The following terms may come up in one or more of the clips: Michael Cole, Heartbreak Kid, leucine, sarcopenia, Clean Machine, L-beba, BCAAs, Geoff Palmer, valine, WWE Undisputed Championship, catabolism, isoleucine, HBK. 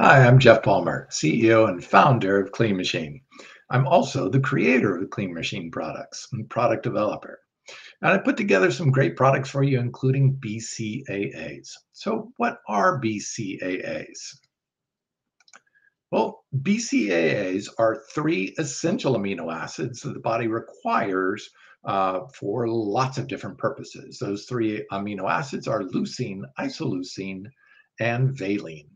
Hi, I'm Geoff Palmer, CEO and founder of Clean Machine. I'm also the creator of the Clean Machine products and product developer. And I put together some great products for you, including BCAAs. So what are BCAAs? Well, BCAAs are three essential amino acids that the body requires for lots of different purposes. Those three amino acids are leucine, isoleucine, and valine.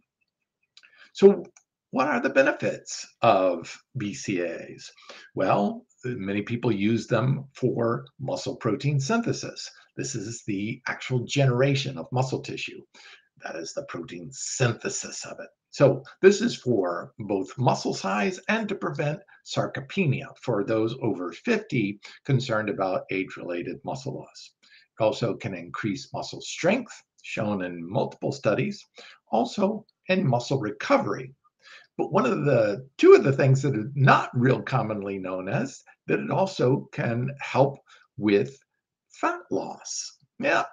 So what are the benefits of BCAAs? Well, many people use them for muscle protein synthesis. This is the actual generation of muscle tissue. That is the protein synthesis of it. So this is for both muscle size and to prevent sarcopenia for those over 50 concerned about age-related muscle loss. It also can increase muscle strength, shown in multiple studies, also in muscle recovery. But two of the things that are not real commonly known is that it also can help with fat loss. Yeah,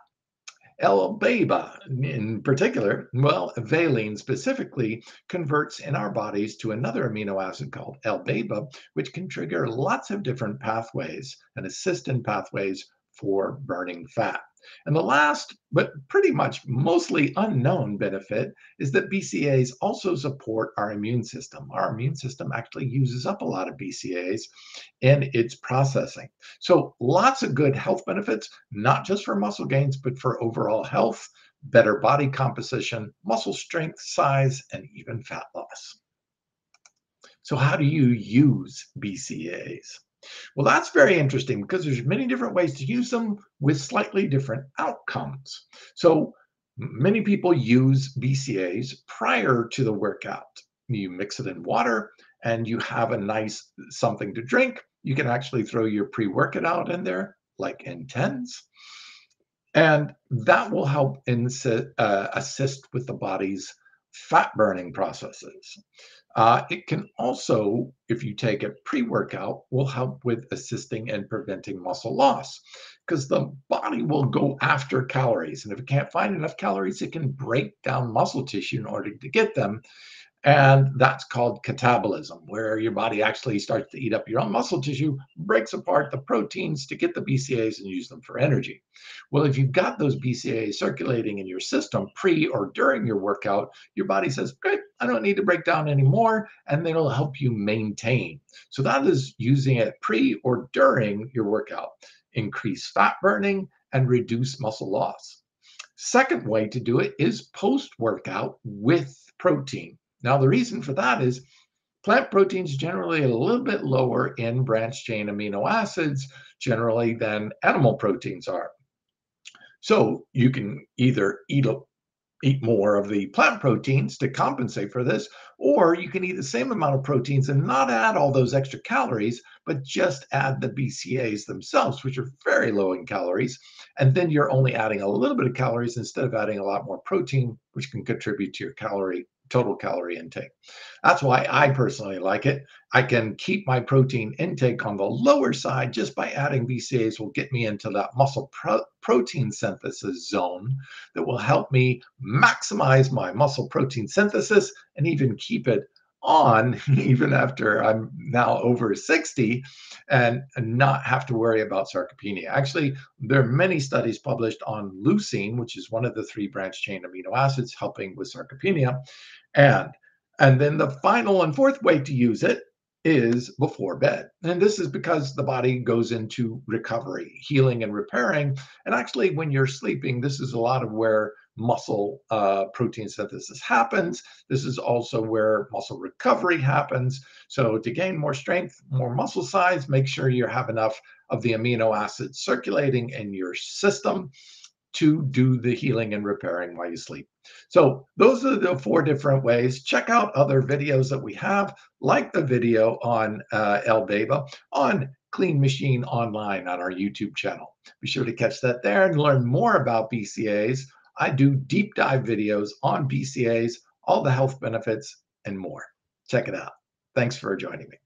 L-beba in particular, well, valine specifically, converts in our bodies to another amino acid called L-beba, which can trigger lots of different pathways and assist in pathways for burning fat. And the last, but pretty much mostly unknown benefit is that BCAAs also support our immune system. Our immune system actually uses up a lot of BCAAs in its processing. So lots of good health benefits, not just for muscle gains, but for overall health, better body composition, muscle strength, size, and even fat loss. So how do you use BCAAs? Well, that's very interesting because there's many different ways to use them with slightly different outcomes. So many people use BCAAs prior to the workout. You mix it in water and you have a nice something to drink. You can actually throw your pre-workout in there, like in tens. And that will help assist with the body's fat burning processes. It can also, if you take it pre-workout, will help with assisting and preventing muscle loss because the body will go after calories. And if it can't find enough calories, it can break down muscle tissue in order to get them. And that's called catabolism, where your body actually starts to eat up your own muscle tissue, breaks apart the proteins to get the BCAAs and use them for energy. Well, if you've got those BCAAs circulating in your system pre or during your workout, your body says, great, I don't need to break down anymore, and it'll help you maintain. So that is using it pre or during your workout. Increase fat burning and reduce muscle loss. Second way to do it is post-workout with protein. Now, the reason for that is plant proteins generally a little bit lower in branched chain amino acids generally than animal proteins are. So you can either eat more of the plant proteins to compensate for this, or you can eat the same amount of proteins and not add all those extra calories, but just add the BCAAs themselves, which are very low in calories. And then you're only adding a little bit of calories instead of adding a lot more protein, which can contribute to your total calorie intake. That's why I personally like it. I can keep my protein intake on the lower side just by adding BCAAs will get me into that muscle protein synthesis zone that will help me maximize my muscle protein synthesis and even keep it on even after I'm now over 60 and not have to worry about sarcopenia. Actually, there are many studies published on leucine, which is one of the three branched chain amino acids helping with sarcopenia. And then the final and fourth way to use it is before bed. And this is because the body goes into recovery, healing and repairing. And actually, when you're sleeping, this is a lot of where muscle protein synthesis happens. This is also where muscle recovery happens. So to gain more strength, more muscle size, make sure you have enough of the amino acids circulating in your system to do the healing and repairing while you sleep. So those are the four different ways. Check out other videos that we have, like the video on L-beba, on Clean Machine Online on our YouTube channel. Be sure to catch that there and learn more about BCAAs. I do deep dive videos on BCAAs, all the health benefits, and more. Check it out. Thanks for joining me.